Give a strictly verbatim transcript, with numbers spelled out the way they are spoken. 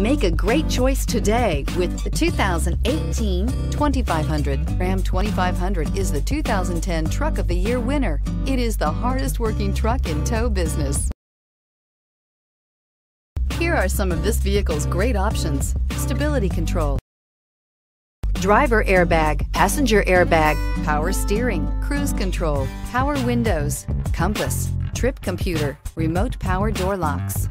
Make a great choice today with the two thousand eighteen twenty-five hundred. Ram twenty-five hundred is the two thousand ten Truck of the Year winner. It is the hardest working truck in tow business. Here are some of this vehicle's great options: stability control, driver airbag, passenger airbag, power steering, cruise control, power windows, compass, trip computer, remote power door locks,